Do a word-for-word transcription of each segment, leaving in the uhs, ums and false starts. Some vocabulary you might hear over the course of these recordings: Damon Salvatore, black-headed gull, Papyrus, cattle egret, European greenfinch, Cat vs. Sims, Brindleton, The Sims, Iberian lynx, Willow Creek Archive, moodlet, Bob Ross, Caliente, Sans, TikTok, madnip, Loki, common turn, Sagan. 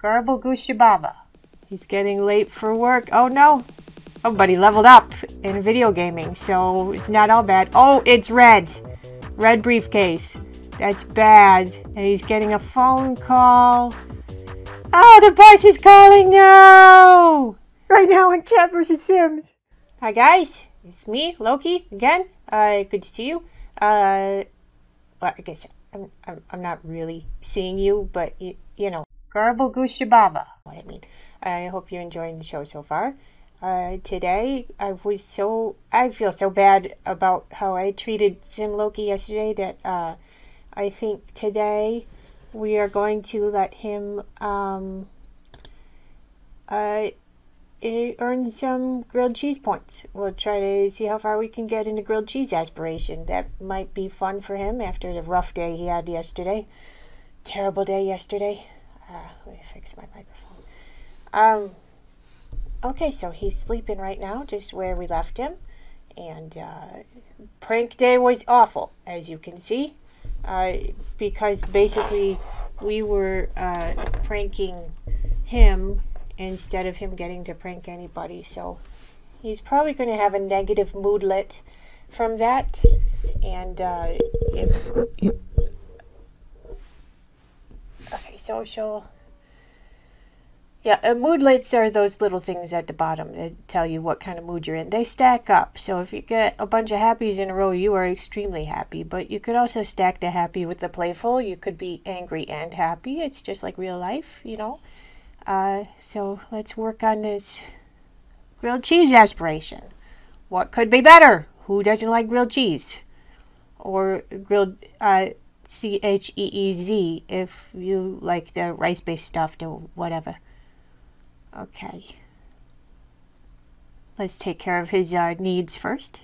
Garble Gushibaba. He's getting late for work. Oh no! Oh, but he leveled up in video gaming, so it's not all bad. Oh, it's red! Red briefcase. That's bad. And he's getting a phone call. Oh, the boss is calling now! Right now on Cat versus. Sims. Hi guys, it's me, Loki, again. Uh, good to see you. Uh, well, I guess I'm, I'm, I'm not really seeing you, but you, you know. Garble Gushibaba, what I mean. I hope you're enjoying the show so far. Uh, today, I was so, I feel so bad about how I treated Sim Loki yesterday that, uh, I think today we are going to let him, um, uh, earn some grilled cheese points. We'll try to see how far we can get into grilled cheese aspiration. That might be fun for him after the rough day he had yesterday. Terrible day yesterday. Uh, let me fix my microphone. Um... Okay, so he's sleeping right now, just where we left him. And uh, prank day was awful, as you can see. Uh, because basically we were uh, pranking him instead of him getting to prank anybody. So he's probably going to have a negative moodlet from that. And uh, if... Okay, social... Yeah, uh, moodlets are those little things at the bottom that tell you what kind of mood you're in. They stack up, so if you get a bunch of happies in a row, you are extremely happy. But you could also stack the happy with the playful. You could be angry and happy. It's just like real life, you know. Uh, so let's work on this grilled cheese aspiration. What could be better? Who doesn't like grilled cheese? Or grilled... Uh, C H E E Z if you like the rice-based stuffed or whatever. Okay. Let's take care of his uh, needs first.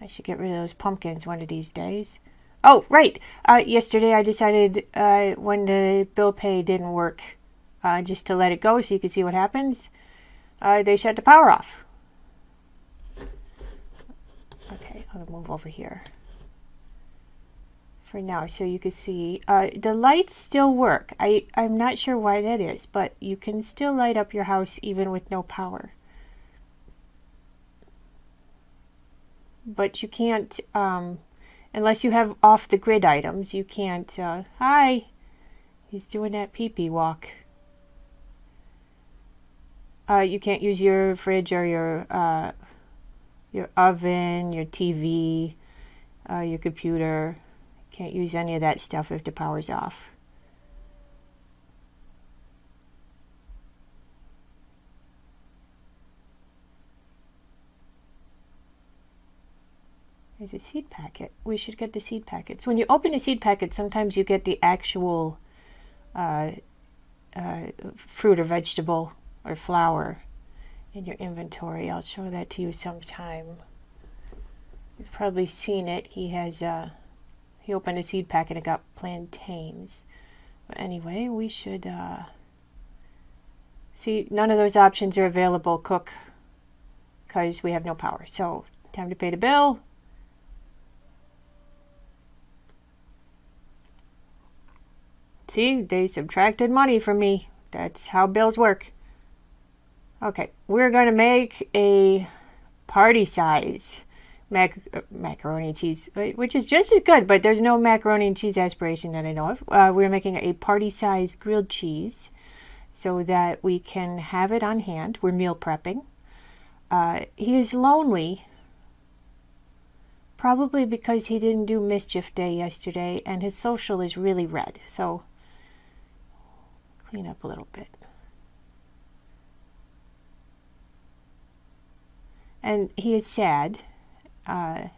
I should get rid of those pumpkins one of these days. Oh, right! Uh, yesterday I decided uh, when the bill pay didn't work, uh, just to let it go so you could see what happens. Uh, they shut the power off. Okay, I'm gonna move over here for now so you can see. Uh, the lights still work. I, I'm not sure why that is, but you can still light up your house even with no power. But you can't, um, unless you have off-the-grid items, you can't, uh, hi! He's doing that pee-pee walk. Uh, you can't use your fridge or your, uh, your oven, your T V, uh, your computer. Can't use any of that stuff if the power's off. There's a seed packet. We should get the seed packets. When you open a seed packet, sometimes you get the actual uh, uh, fruit or vegetable or flower in your inventory. I'll show that to you sometime. You've probably seen it. He has uh, he opened a seed packet and got plantains. But anyway, we should uh, see none of those options are available, cook, because we have no power. So time to pay the bill. See, they subtracted money from me. That's how bills work. Okay, we're going to make a party size mac uh, macaroni and cheese, which is just as good, but there's no macaroni and cheese aspiration that I know of. Uh, we're making a party size grilled cheese so that we can have it on hand. We're meal prepping. Uh, he is lonely, probably because he didn't do Mischief Day yesterday, and his social is really red, so clean up a little bit. And he is sad. Uh,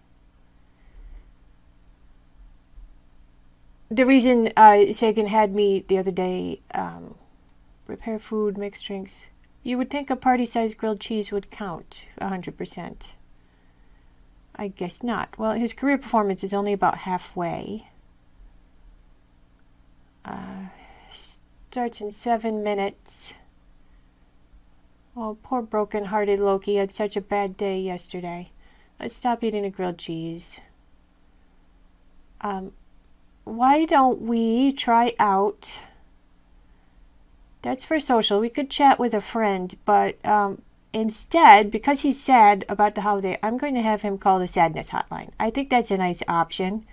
the reason uh, Sagan had me the other day um, prepare food, mix drinks, you would think a party-sized grilled cheese would count one hundred percent. I guess not. Well, his career performance is only about halfway. Uh, starts in seven minutes. Oh, poor broken-hearted Loki had such a bad day yesterday. Let's stop eating the grilled cheese. Um, why don't we try out, that's for social, we could chat with a friend, but um, instead, because he's sad about the holiday, I'm going to have him call the sadness hotline. I think that's a nice option.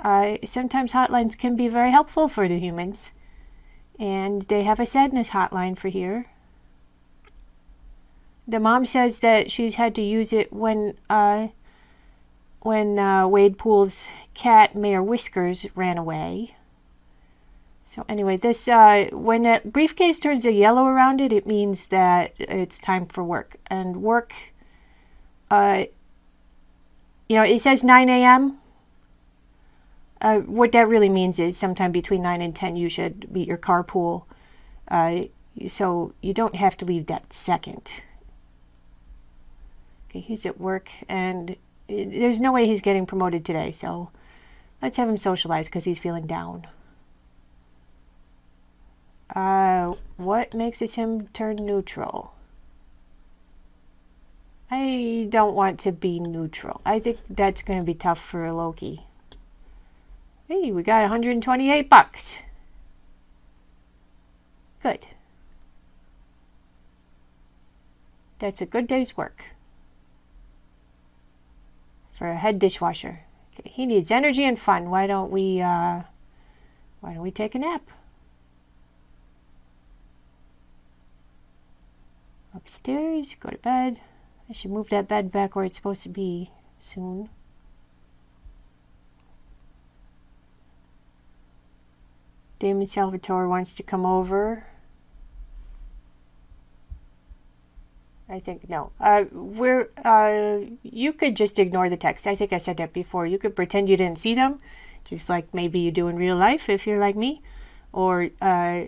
Uh, sometimes hotlines can be very helpful for the humans, and they have a sadness hotline for here. The mom says that she's had to use it when uh, when uh, Wade Poole's cat, Mayor Whiskers, ran away. So anyway, this uh, when that briefcase turns a yellow around it, it means that it's time for work. And work, uh, you know, it says nine A M Uh, what that really means is sometime between nine and ten you should be at your carpool. Uh, so you don't have to leave that second. Okay, he's at work, and there's no way he's getting promoted today. So let's have him socialize because he's feeling down. Uh, what makes a sim turn neutral? I don't want to be neutral. I think that's going to be tough for Loki. Hey, we got one hundred twenty-eight bucks. Good. That's a good day's work. For a head dishwasher. Okay, he needs energy and fun. Why don't we, uh, why don't we take a nap? Upstairs, go to bed. I should move that bed back where it's supposed to be soon. Damon Salvatore wants to come over. I think, no. Uh, we're, uh, you could just ignore the text. I think I said that before. You could pretend you didn't see them, just like maybe you do in real life if you're like me. Or, uh,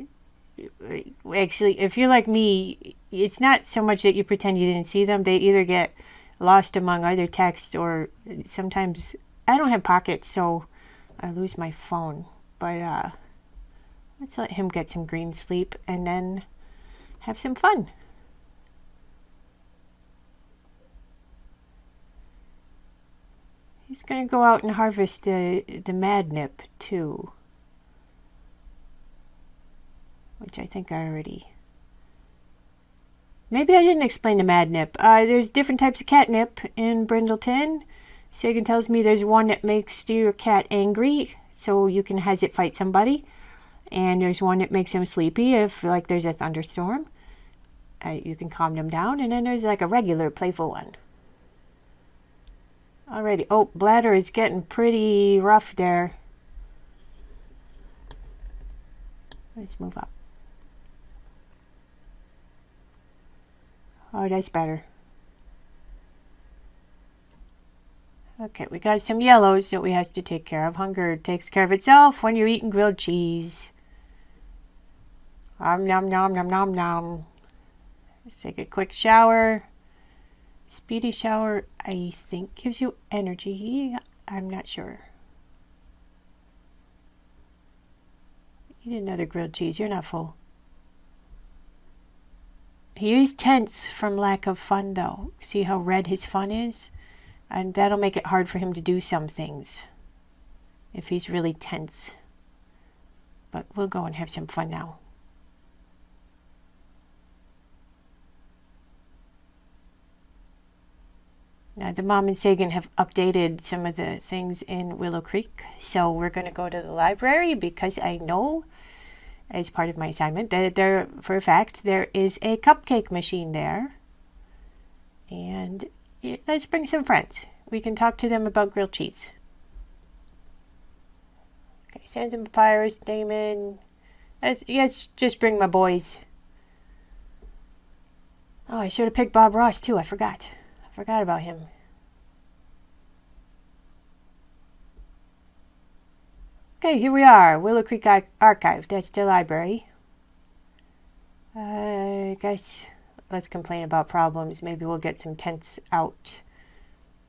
actually, if you're like me, it's not so much that you pretend you didn't see them. They either get lost among other text, or sometimes, I don't have pockets, so I lose my phone. But, uh... let's let him get some green sleep and then have some fun. He's going to go out and harvest the, the madnip too. Which I think I already... Maybe I didn't explain the madnip. Uh, there's different types of catnip in Brindleton. Sagan tells me there's one that makes your cat angry, so you can has it fight somebody. And there's one that makes him sleepy if, like, there's a thunderstorm. Uh, you can calm them down. And then there's, like, a regular playful one. Alrighty. Oh, bladder is getting pretty rough there. Let's move up. Oh, that's better. Okay, we got some yellows that we have to take care of. Hunger takes care of itself when you're eating grilled cheese. Om nom nom nom nom nom. Let's take a quick shower. Speedy shower, I think, gives you energy. I'm not sure. Eat another grilled cheese. You're not full. He is tense from lack of fun, though. See how red his fun is? And that'll make it hard for him to do some things if he's really tense. But we'll go and have some fun now. Now, the mom and Sagan have updated some of the things in Willow Creek, so we're going to go to the library because I know, as part of my assignment, that there, for a fact, there is a cupcake machine there. And let's bring some friends. We can talk to them about grilled cheese. Okay, Sans and Papyrus, Damon. Let's, let's just bring my boys. Oh, I should have picked Bob Ross too. I forgot. I forgot about him. Okay, here we are. Willow Creek Archive. That's the library. Uh, I guess... let's complain about problems. Maybe we'll get some tents out.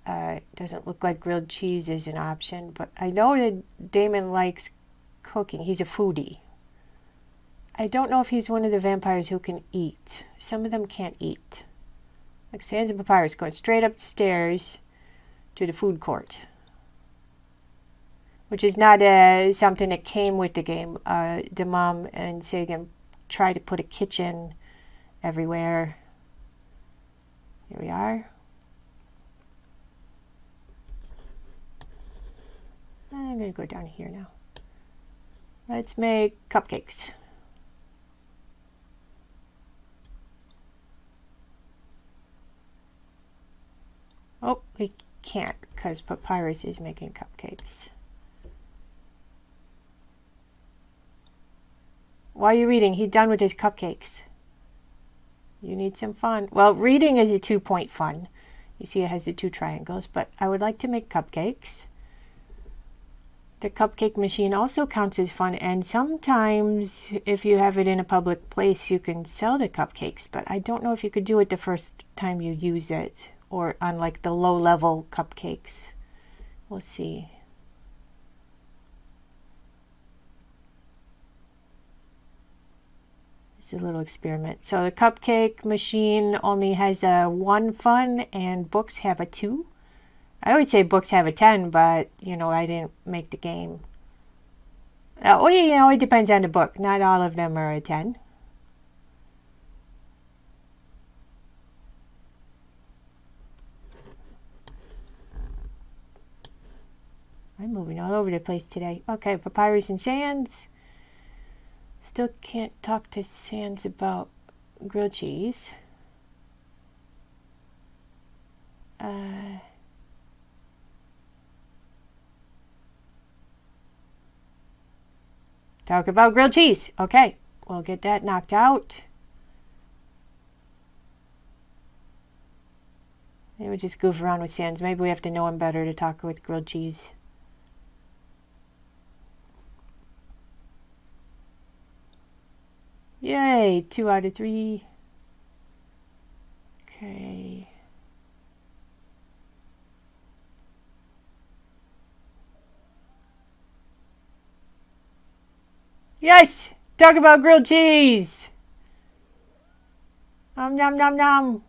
Uh, doesn't look like grilled cheese is an option, but I know that Damon likes cooking. He's a foodie. I don't know if he's one of the vampires who can eat. Some of them can't eat. Like Sans and Papyrus going straight upstairs to the food court. which is not uh, something that came with the game. Uh, the mom and Sagan tried to put a kitchen everywhere. Here we are. I'm going to go down here now. Let's make cupcakes. Oh, we can't because Papyrus is making cupcakes. While you're reading, he's done with his cupcakes. You need some fun. Well, reading is a two-point fun. You see it has the two triangles, but I would like to make cupcakes. The cupcake machine also counts as fun, and sometimes if you have it in a public place, you can sell the cupcakes, but I don't know if you could do it the first time you use it, or on like the low-level cupcakes. We'll see. It's a little experiment. So the cupcake machine only has a one fun, and books have a two. I would say books have a ten, but, you know, I didn't make the game. Uh, oh, yeah, you know, it depends on the book. Not all of them are a ten. I'm moving all over the place today. Okay, Papyrus and Sans. Still can't talk to Sans about grilled cheese. Uh... Talk about grilled cheese. Okay, we'll get that knocked out. Maybe we just goof around with Sans. Maybe we have to know him better to talk with grilled cheese. Yay, two out of three. Okay. Yes! Talk about grilled cheese! Om nom nom nom!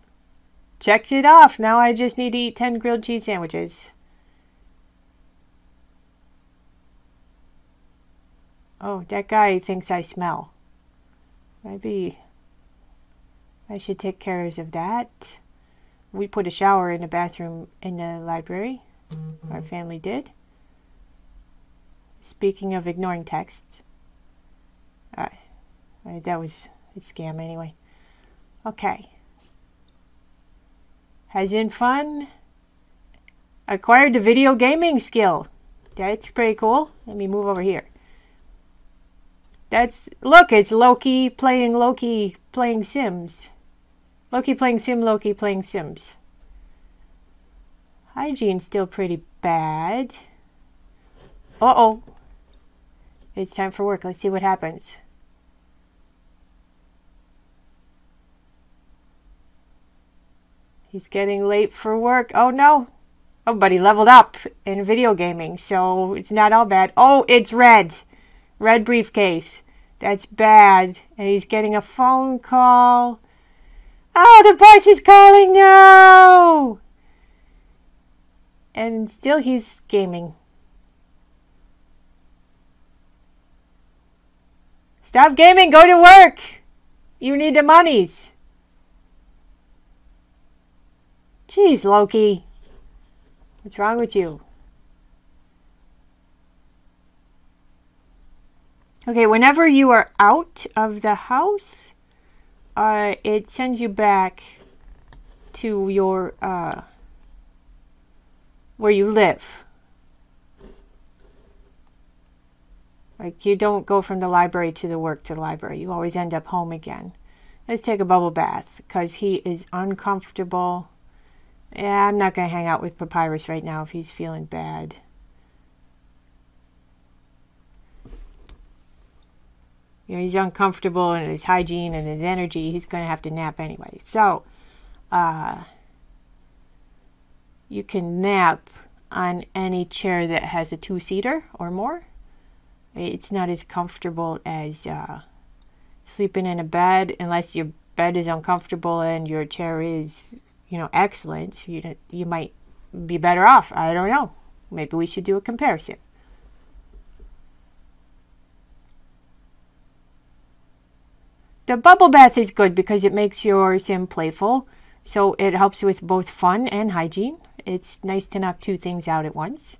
Checked it off! Now I just need to eat ten grilled cheese sandwiches. Oh, that guy thinks I smell. Maybe I should take care of that. We put a shower in the bathroom in the library. Mm-hmm. Our family did. Speaking of ignoring texts. Uh, that was a scam anyway. Okay. Has in fun. Acquired the video gaming skill. That's pretty cool. Let me move over here. That's, look, it's Loki playing Loki playing Sims. Loki playing Sim, Loki playing Sims. Hygiene's still pretty bad. Uh-oh. It's time for work. Let's see what happens. He's getting late for work. Oh, no. Oh, but he leveled up in video gaming, so it's not all bad. Oh, it's red. Red briefcase. That's bad. And he's getting a phone call. Oh, the boss is calling now. And still he's gaming. Stop gaming, go to work. You need the monies. Jeez, Loki. What's wrong with you? Okay, whenever you are out of the house, uh, it sends you back to your, uh, where you live. Like, you don't go from the library to the work to the library. You always end up home again. Let's take a bubble bath, because he is uncomfortable. Yeah, I'm not going to hang out with Papyrus right now if he's feeling bad. You know, he's uncomfortable, and his hygiene and his energy, he's going to have to nap anyway. So, uh, you can nap on any chair that has a two-seater or more. It's not as comfortable as uh, sleeping in a bed, unless your bed is uncomfortable and your chair is, you know, excellent. You, you might be better off. I don't know. Maybe we should do a comparison. The bubble bath is good because it makes your sim playful, so it helps with both fun and hygiene. It's nice to knock two things out at once.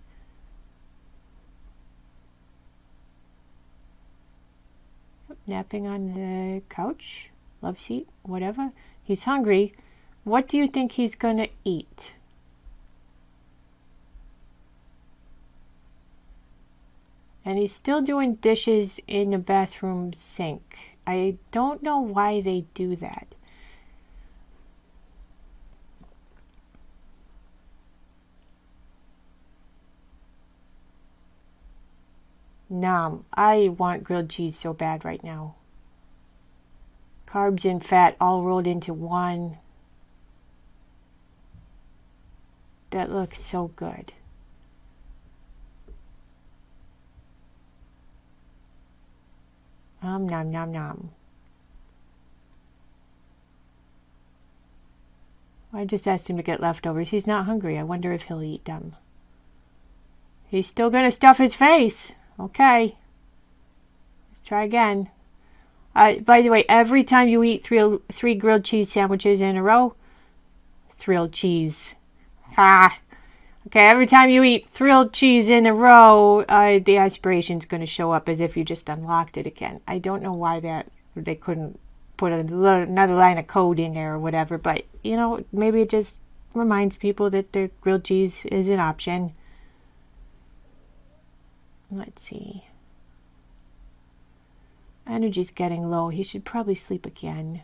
Napping on the couch, love seat, whatever. He's hungry. What do you think he's gonna eat? And he's still doing dishes in the bathroom sink. I don't know why they do that. Nom. I want grilled cheese so bad right now. Carbs and fat all rolled into one. That looks so good. Nom nom nom nom. I just asked him to get leftovers. He's not hungry. I wonder if he'll eat them. He's still gonna stuff his face. Okay, let's try again. Uh, by the way, every time you eat three, three grilled cheese sandwiches in a row, thrilled cheese. Ha! Okay, every time you eat thrilled cheese in a row, uh, the aspiration's going to show up as if you just unlocked it again. I don't know why that they couldn't put another line of code in there or whatever, but you know, maybe it just reminds people that the grilled cheese is an option. Let's see. Energy's getting low. He should probably sleep again.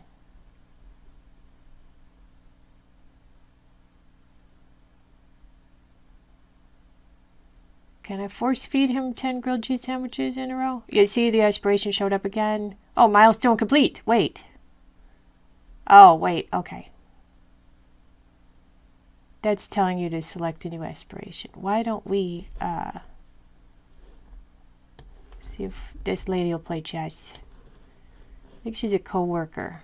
Can I force feed him ten grilled cheese sandwiches in a row? You see, the aspiration showed up again. Oh, milestone complete. Wait. Oh, wait. Okay. That's telling you to select a new aspiration. Why don't we... Uh, see if this lady will play chess. I think she's a co-worker.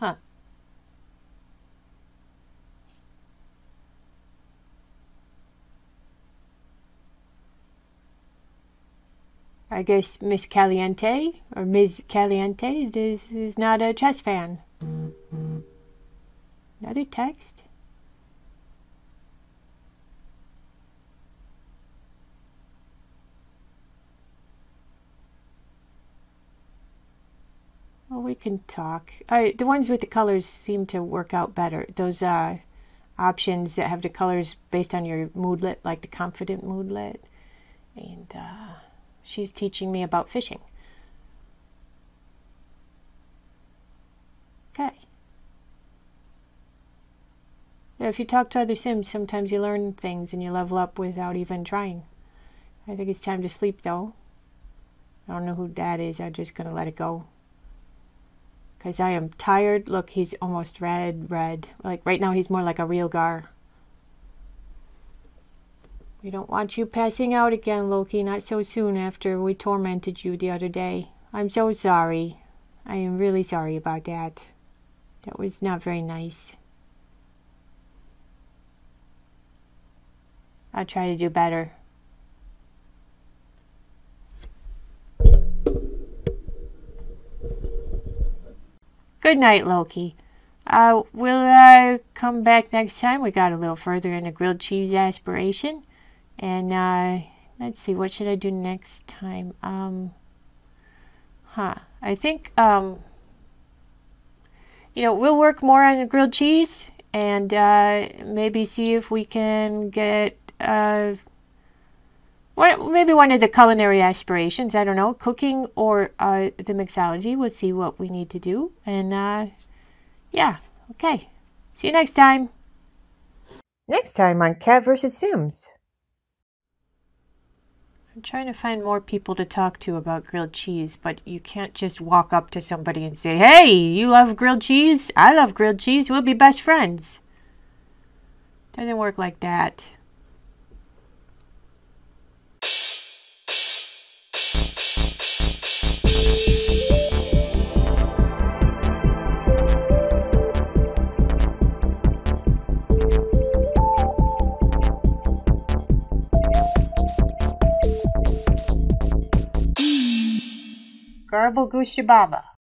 Huh. I guess Miss Caliente, or Miz Caliente, is, is not a chess fan. Another text? Well, we can talk. I, the ones with the colors seem to work out better. Those uh, options that have the colors based on your moodlet, like the confident moodlet. And... Uh, she's teaching me about fishing. Okay. Now, if you talk to other Sims, sometimes you learn things and you level up without even trying. I think it's time to sleep, though. I don't know who that is. I'm just going to let it go. Because I am tired. Look, he's almost red, red. Like, right now, he's more like a real gar. We don't want you passing out again, Loki, not so soon after we tormented you the other day. I'm so sorry. I am really sorry about that. That was not very nice. I'll try to do better. Good night, Loki. Uh, we'll uh, come back next time. We got a little further in the grilled cheese aspiration. And uh, let's see, what should I do next time? Um, huh, I think, um, you know, we'll work more on the grilled cheese and uh, maybe see if we can get uh, one, maybe one of the culinary aspirations. I don't know, cooking or uh, the mixology. We'll see what we need to do. And uh, yeah, okay. See you next time. Next time on Cat versus. Sims. I'm trying to find more people to talk to about grilled cheese, but you can't just walk up to somebody and say, hey, you love grilled cheese? I love grilled cheese. We'll be best friends. Doesn't work like that. Garble Gooshy Baba.